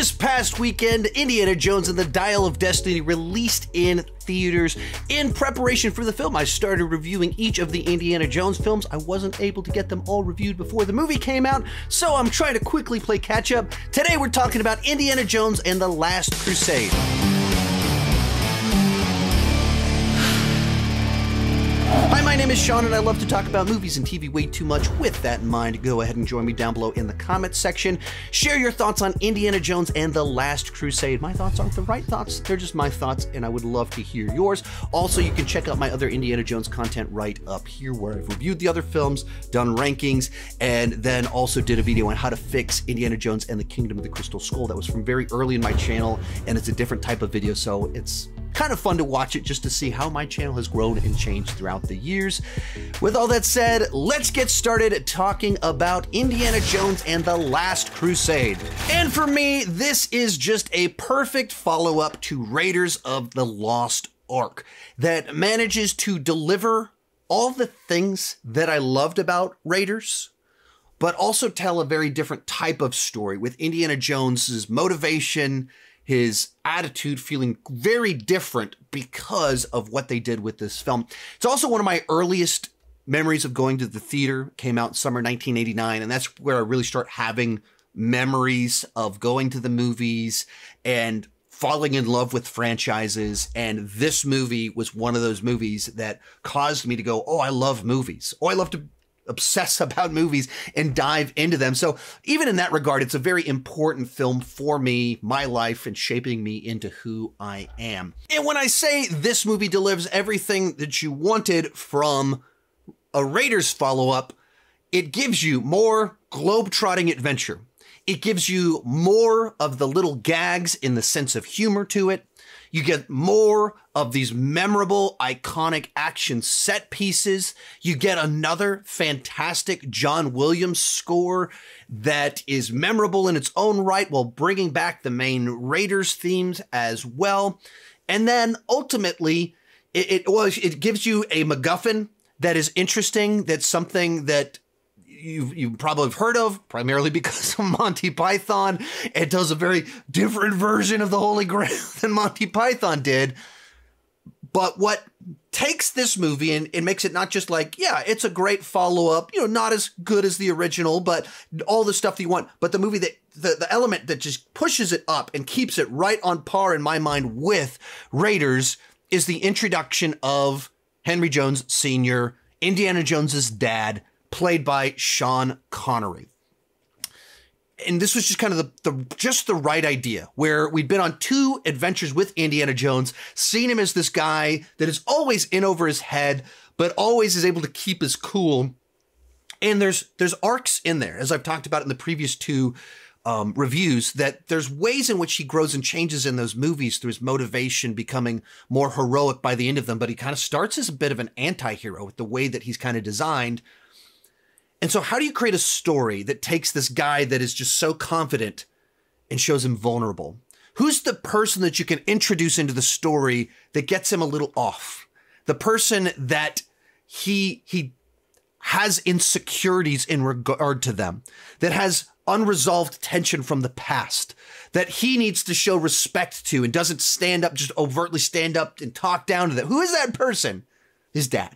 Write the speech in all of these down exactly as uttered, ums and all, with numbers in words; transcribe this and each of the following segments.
This past weekend, Indiana Jones and the Dial of Destiny released in theaters. In preparation for the film, I started reviewing each of the Indiana Jones films. I wasn't able to get them all reviewed before the movie came out, so I'm trying to quickly play catch up. Today we're talking about Indiana Jones and the Last Crusade. Hi, my name is Sean, and I love to talk about movies and T V way too much. With that in mind, go ahead and join me down below in the comments section. Share your thoughts on Indiana Jones and the Last Crusade. My thoughts aren't the right thoughts, they're just my thoughts, and I would love to hear yours. Also, you can check out my other Indiana Jones content right up here, where I've reviewed the other films, done rankings, and then also did a video on how to fix Indiana Jones and the Kingdom of the Crystal Skull. That was from very early in my channel, and it's a different type of video, so it's kind of fun to watch it just to see how my channel has grown and changed throughout the years. With all that said, let's get started talking about Indiana Jones and the Last Crusade. And for me, this is just a perfect follow-up to Raiders of the Lost Ark that manages to deliver all the things that I loved about Raiders, but also tell a very different type of story with Indiana Jones's motivation, his attitude feeling very different because of what they did with this film. It's also one of my earliest memories of going to the theater. It came out in summer nineteen eighty-nine, and that's where I really start having memories of going to the movies and falling in love with franchises. And this movie was one of those movies that caused me to go, oh, I love movies. Oh, I love to obsess about movies and dive into them. So even in that regard, it's a very important film for me, my life, and shaping me into who I am. And when I say this movie delivers everything that you wanted from a Raiders follow-up, it gives you more globe-trotting adventure. It gives you more of the little gags in the sense of humor to it. You get more of these memorable, iconic action set pieces. You get another fantastic John Williams score that is memorable in its own right while bringing back the main Raiders themes as well. And then ultimately, it, it, well, it gives you a MacGuffin that is interesting, that's something that You've, you've probably have heard of, primarily because of Monty Python. It does a very different version of the Holy Grail than Monty Python did. But what takes this movie and it makes it not just like, yeah, it's a great follow-up, you know, not as good as the original, but all the stuff that you want. But the movie that, the, the element that just pushes it up and keeps it right on par in my mind with Raiders is the introduction of Henry Jones Senior, Indiana Jones's dad, played by Sean Connery. And this was just kind of the, the just the right idea, where we'd been on two adventures with Indiana Jones, seen him as this guy that is always in over his head, but always is able to keep his cool. And there's there's arcs in there, as I've talked about in the previous two um, reviews, that there's ways in which he grows and changes in those movies through his motivation becoming more heroic by the end of them. But he kind of starts as a bit of an anti-hero with the way that he's kind of designed. And so how do you create a story that takes this guy that is just so confident and shows him vulnerable? Who's the person that you can introduce into the story that gets him a little off? The person that he he has insecurities in regard to them, that has unresolved tension from the past, that he needs to show respect to and doesn't stand up, just overtly stand up and talk down to them. Who is that person? His dad.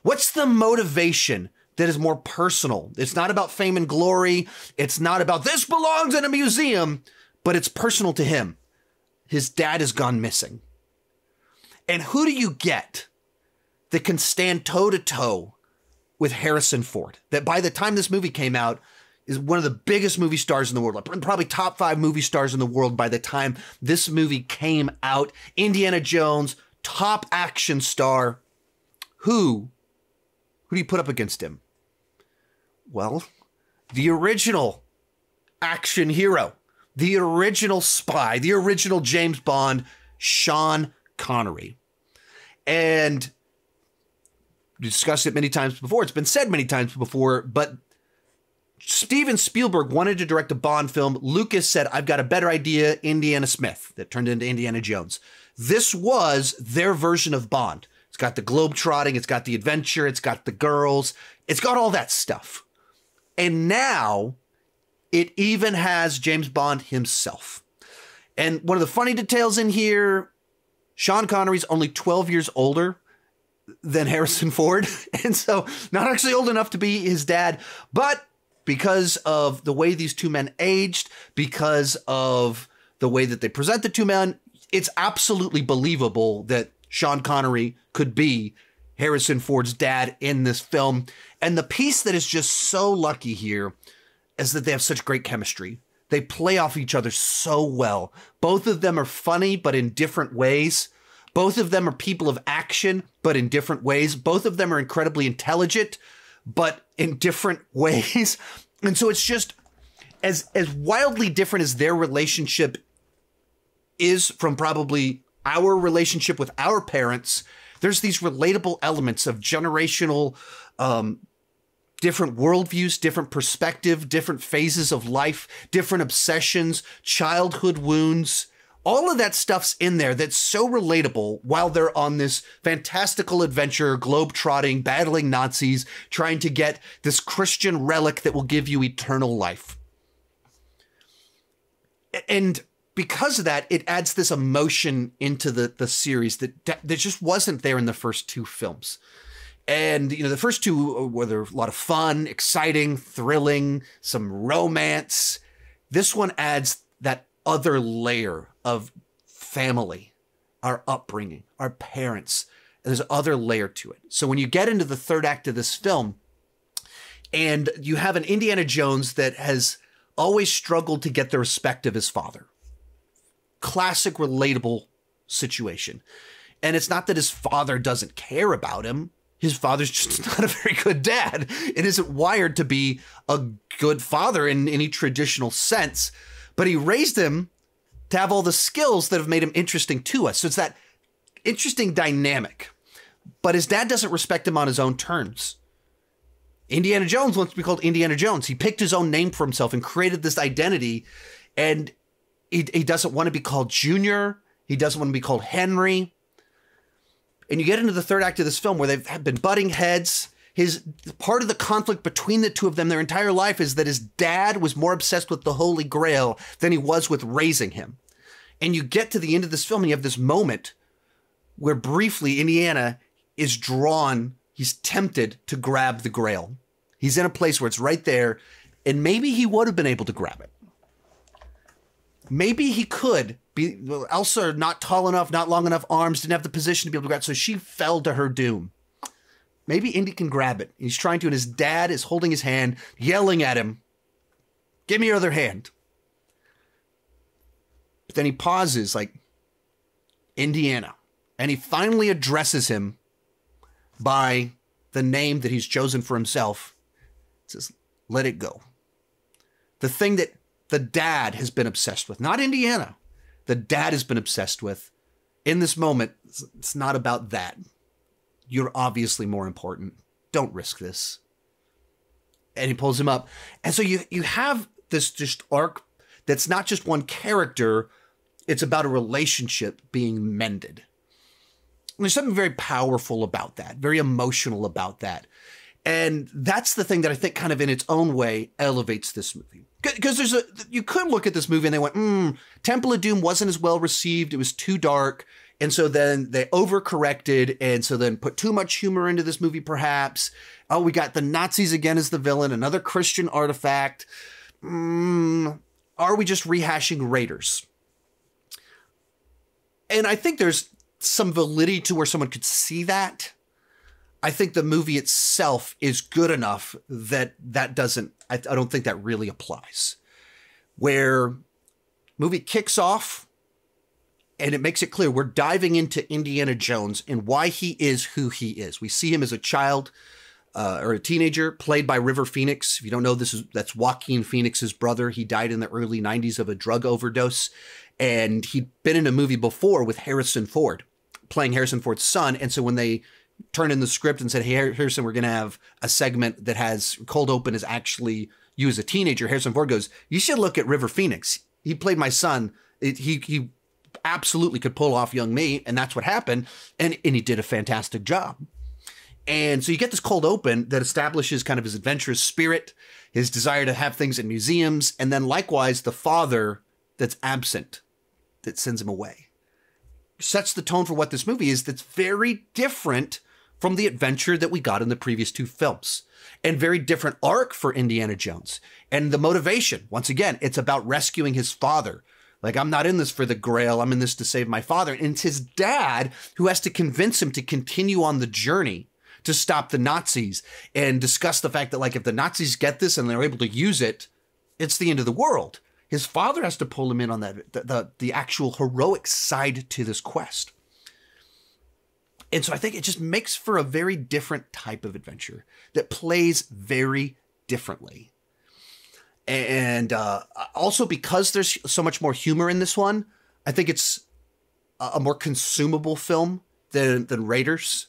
What's the motivation that is more personal? It's not about fame and glory. It's not about this belongs in a museum, but it's personal to him. His dad has gone missing. And who do you get that can stand toe to toe with Harrison Ford? That by the time this movie came out is one of the biggest movie stars in the world, like probably top five movie stars in the world by the time this movie came out. Indiana Jones, top action star. Who, who do you put up against him? Well, the original action hero, the original spy, the original James Bond, Sean Connery. And we discussed it many times before. It's been said many times before, but Steven Spielberg wanted to direct a Bond film. Lucas said, I've got a better idea, Indiana Smith, that turned into Indiana Jones. This was their version of Bond. It's got the globe-trotting, it's got the adventure, it's got the girls, it's got all that stuff. And now It even has James Bond himself. And one of the funny details in here, Sean Connery's only twelve years older than Harrison Ford. And so not actually old enough to be his dad, but because of the way these two men aged, because of the way that they present the two men, it's absolutely believable that Sean Connery could be Harrison Ford's dad in this film. And the piece that is just so lucky here is that they have such great chemistry. They play off each other so well. Both of them are funny, but in different ways. Both of them are people of action, but in different ways. Both of them are incredibly intelligent, but in different ways. And so it's just as, as wildly different as their relationship is from probably our relationship with our parents. There's these relatable elements of generational, um, different worldviews, different perspective, different phases of life, different obsessions, childhood wounds. All of that stuff's in there that's so relatable while they're on this fantastical adventure, globe-trotting, battling Nazis, trying to get this Christian relic that will give you eternal life. And because of that, it adds this emotion into the, the series that, that just wasn't there in the first two films. And, you know, the first two were there a lot of fun, exciting, thrilling, some romance. This one adds that other layer of family, our upbringing, our parents. And there's another layer to it. So when you get into the third act of this film and you have an Indiana Jones that has always struggled to get the respect of his father, classic relatable situation. And it's not that his father doesn't care about him. His father's just not a very good dad. It isn't wired to be a good father in any traditional sense, but he raised him to have all the skills that have made him interesting to us. So it's that interesting dynamic, but his dad doesn't respect him on his own terms. Indiana Jones wants to be called Indiana Jones. He picked his own name for himself and created this identity, and he, he doesn't want to be called Junior. He doesn't want to be called Henry. And you get into the third act of this film where they've been butting heads. His part of the conflict between the two of them their entire life is that his dad was more obsessed with the Holy Grail than he was with raising him. And you get to the end of this film and you have this moment where briefly Indiana is drawn, he's tempted to grab the Grail. He's in a place where it's right there, and maybe he would have been able to grab it. Maybe he could be, well, Elsa, not tall enough, not long enough arms, didn't have the position to be able to grab it, so she fell to her doom. Maybe Indy can grab it. He's trying to, and his dad is holding his hand, yelling at him, give me your other hand. But then he pauses, like, Indiana. And he finally addresses him by the name that he's chosen for himself. He says, let it go. The thing that the dad has been obsessed with, not Indiana. The dad has been obsessed with. In this moment, it's not about that. You're obviously more important. Don't risk this. And he pulls him up. And so you, you have this just arc that's not just one character. It's about a relationship being mended. And there's something very powerful about that, very emotional about that. And that's the thing that I think kind of in its own way elevates this movie. Because there's a, you could look at this movie and they went, mm, Temple of Doom wasn't as well received. It was too dark. And so then they overcorrected. And so then put too much humor into this movie, perhaps. Oh, we got the Nazis again as the villain, another Christian artifact. Mm, are we just rehashing Raiders? And I think there's some validity to where someone could see that. I think the movie itself is good enough that that doesn't, I, I don't think that really applies. Where movie kicks off and it makes it clear we're diving into Indiana Jones and why he is who he is. We see him as a child uh, or a teenager played by River Phoenix. If you don't know, this is that's Joaquin Phoenix's brother. He died in the early nineties of a drug overdose, and he'd been in a movie before with Harrison Ford, playing Harrison Ford's son. And so when they turned in the script and said, hey, Harrison, we're going to have a segment that has cold open is actually you as a teenager. Harrison Ford goes, you should look at River Phoenix. He played my son. It, he he absolutely could pull off young me. And that's what happened. And, and he did a fantastic job. And so you get this cold open that establishes kind of his adventurous spirit, his desire to have things in museums, and then likewise the father that's absent, that sends him away. Sets the tone for what this movie is that's very different from the adventure that we got in the previous two films, and very different arc for Indiana Jones. And the motivation, once again, it's about rescuing his father. Like, I'm not in this for the grail. I'm in this to save my father. And it's his dad who has to convince him to continue on the journey to stop the Nazis, and discuss the fact that, like, if the Nazis get this and they're able to use it, it's the end of the world. His father has to pull him in on that, the, the, the actual heroic side to this quest. And so I think it just makes for a very different type of adventure that plays very differently. And uh, also because there's so much more humor in this one, I think it's a more consumable film than, than Raiders,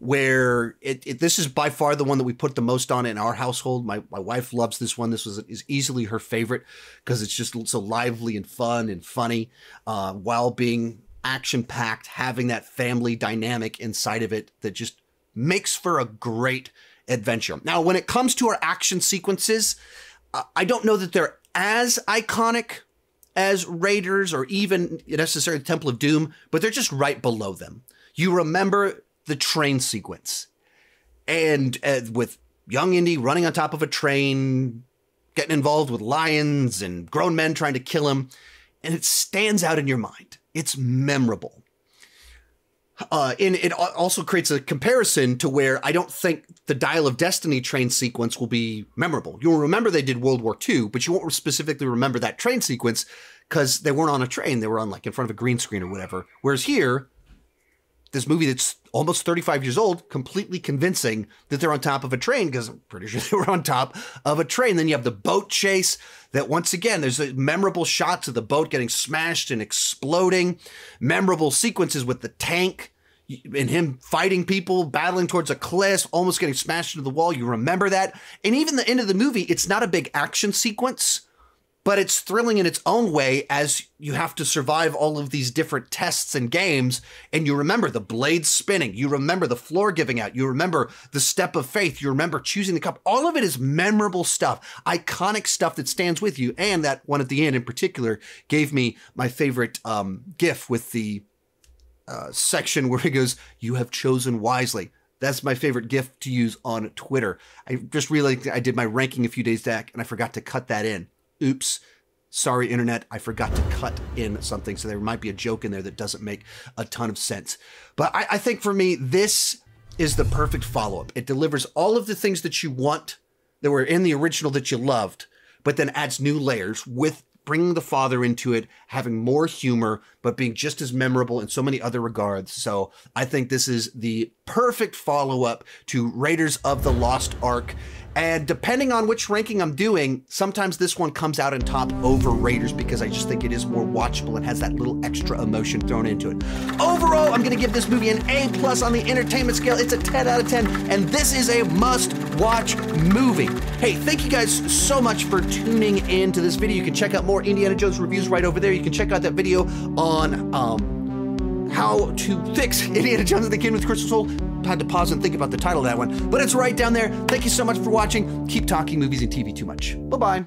where it, it this is by far the one that we put the most on in our household. My, my wife loves this one. This was is easily her favorite because it's just so lively and fun and funny uh, while being action-packed, having that family dynamic inside of it that just makes for a great adventure. Now, when it comes to our action sequences, uh, I don't know that they're as iconic as Raiders or even necessarily Temple of Doom, but they're just right below them. You remember the train sequence, and uh, with young Indy running on top of a train, getting involved with lions and grown men trying to kill him, and it stands out in your mind. It's memorable. Uh, and it also creates a comparison to where I don't think the Dial of Destiny train sequence will be memorable. You'll remember they did World War Two, but you won't specifically remember that train sequence because they weren't on a train. They were on, like, in front of a green screen or whatever. Whereas here, this movie that's almost thirty-five years old, completely convincing that they're on top of a train, because I'm pretty sure they were on top of a train. Then you have the boat chase that, once again, there's memorable shots of the boat getting smashed and exploding, memorable sequences with the tank and him fighting people, battling towards a cliff, almost getting smashed into the wall. You remember that. And even the end of the movie, it's not a big action sequence, but it's thrilling in its own way as you have to survive all of these different tests and games. And you remember the blade spinning. You remember the floor giving out. You remember the step of faith. You remember choosing the cup. All of it is memorable stuff, iconic stuff that stands with you. And that one at the end in particular gave me my favorite um, GIF with the uh, section where he goes, "You have chosen wisely." That's my favorite GIF to use on Twitter. I just realized I did my ranking a few days back and I forgot to cut that in. Oops, sorry, internet, I forgot to cut in something. So there might be a joke in there that doesn't make a ton of sense. But I, I think for me, this is the perfect follow-up. It delivers all of the things that you want that were in the original that you loved, but then adds new layers with bringing the father into it, having more humor, but being just as memorable in so many other regards. So I think this is the perfect follow-up to Raiders of the Lost Ark. And depending on which ranking I'm doing, sometimes this one comes out on top over Raiders because I just think it is more watchable and has that little extra emotion thrown into it. Overall, I'm going to give this movie an A plus on the entertainment scale. It's a ten out of ten, and this is a must-watch movie. Hey, thank you guys so much for tuning in to this video. You can check out more Indiana Jones reviews right over there. You can check out that video on um, how to fix Indiana Jones and the Kingdom of the Crystal Skull. Had to pause and think about the title of that one, but it's right down there. Thank you so much for watching. Keep talking movies and T V too much. Bye-bye.